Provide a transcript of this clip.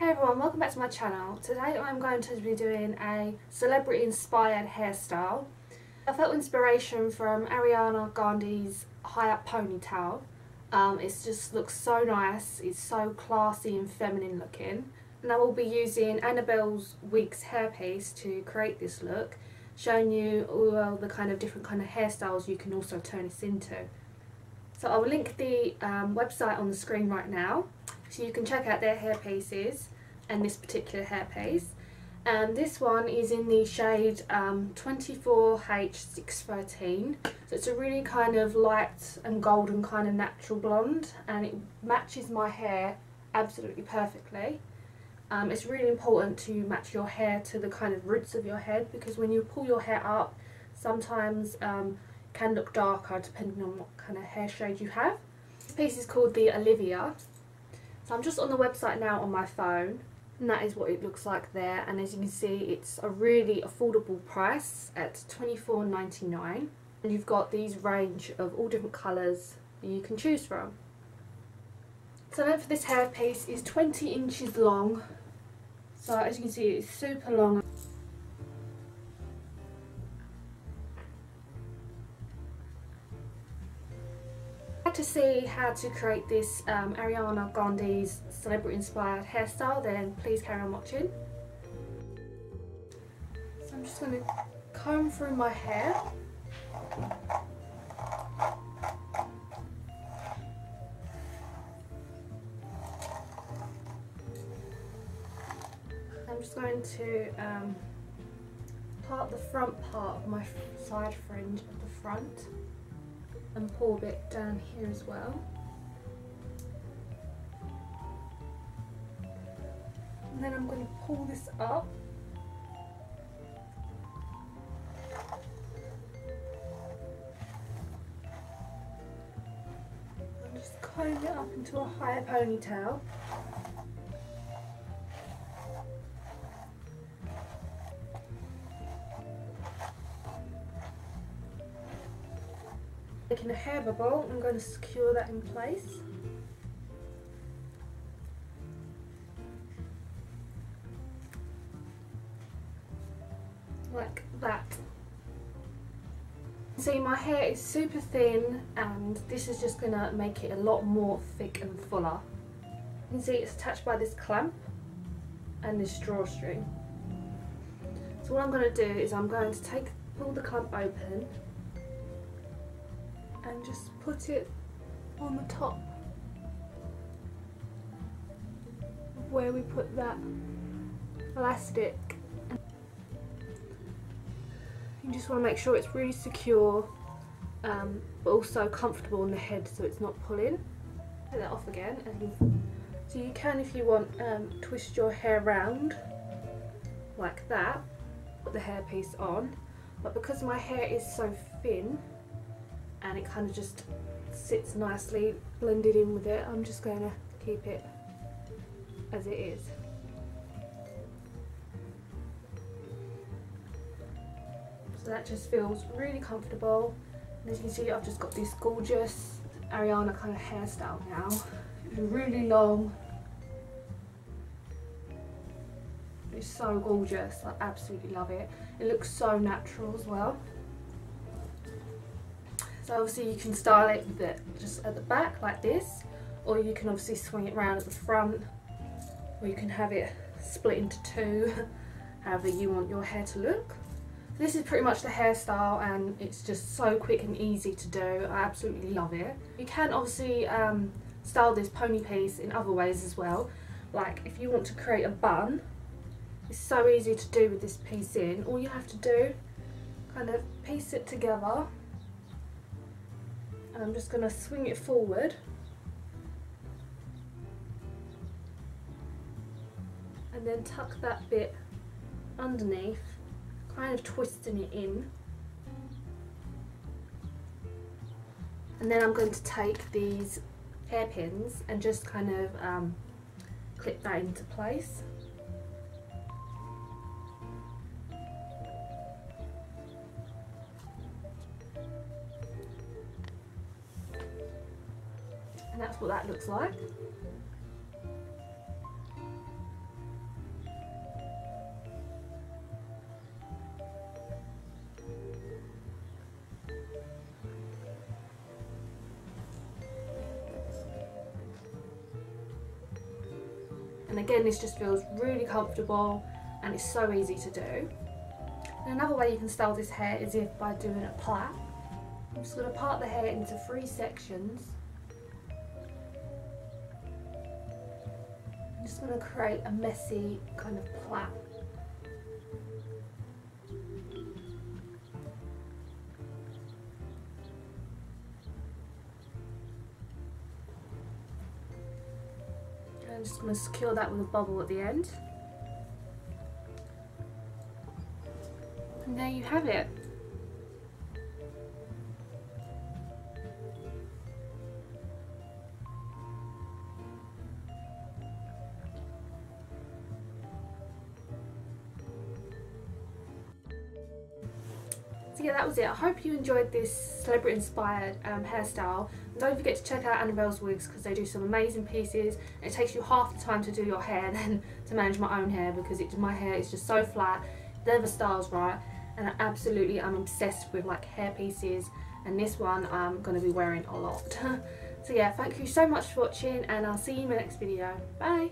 Hey everyone, welcome back to my channel. Today I'm going to be doing a celebrity inspired hairstyle. I felt inspiration from Ariana Grande's high up ponytail. It just looks so nice, it's so classy and feminine looking. And I will be using Annabelle's Wigs hairpiece to create this look, showing you all the different kind of hairstyles you can also turn this into. So I will link the website on the screen right now, so you can check out their hair pieces and this particular hair piece. And this one is in the shade 24H613. So it's a really kind of light and golden kind of natural blonde, and it matches my hair absolutely perfectly. It's really important to match your hair to the kind of roots of your head, because when you pull your hair up, sometimes it can look darker depending on what kind of hair shade you have. This piece is called the Olivia. I'm just on the website now on my phone, and that is what it looks like there, and as you can see it's a really affordable price at $24.99, and you've got these range of all different colours you can choose from. So length for this hairpiece is 20 inches long, so as you can see it's super long. To see how to create this Ariana Grande's celebrity inspired hairstyle, then please carry on watching. So I'm just going to comb through my hair. I'm just going to part the front part of my side fringe at the front and pull a bit down here as well. And then I'm going to pull this up. And just comb it up into a higher ponytail. Taking a hair bubble, I'm going to secure that in place. Like that. See, my hair is super thin, and this is just going to make it a lot more thick and fuller. You can see it's attached by this clamp and this drawstring. So what I'm going to do is I'm going to pull the clamp open and just put it on the top of where we put that elastic. You just want to make sure it's really secure, but also comfortable in the head, so it's not pulling. Take that off again, and so you can, if you want, twist your hair round like that, put the hairpiece on, but because my hair is so thin and it kind of just sits nicely blended in with it, I'm just going to keep it as it is. So that just feels really comfortable, and as you can see I've just got this gorgeous Ariana kind of hairstyle now. It's really long, it's so gorgeous, I absolutely love it. It looks so natural as well. So obviously you can style it with it just at the back like this, or you can obviously swing it round at the front, or you can have it split into two, however you want your hair to look. So this is pretty much the hairstyle, and it's just so quick and easy to do. I absolutely love it. You can obviously style this pony piece in other ways as well, like if you want to create a bun, it's so easy to do with this piece in. All you have to do, kind of piece it together. I'm just going to swing it forward and then tuck that bit underneath, kind of twisting it in, and then I'm going to take these hairpins and just kind of clip that into place. That's what that looks like. And again, this just feels really comfortable and it's so easy to do. And another way you can style this hair is if by doing a plait. I'm just going to part the hair into three sections. I'm just going to create a messy kind of plait. And I'm just going to secure that with a bobble at the end. And there you have it. So yeah, that was it. I hope you enjoyed this celebrity inspired hairstyle. And don't forget to check out Annabelle's Wigs because they do some amazing pieces. And it takes you half the time to do your hair than to manage my own hair, because my hair is just so flat. They're the styles right, and I absolutely am obsessed with like hair pieces, and this one I'm going to be wearing a lot. So yeah, thank you so much for watching, and I'll see you in my next video. Bye.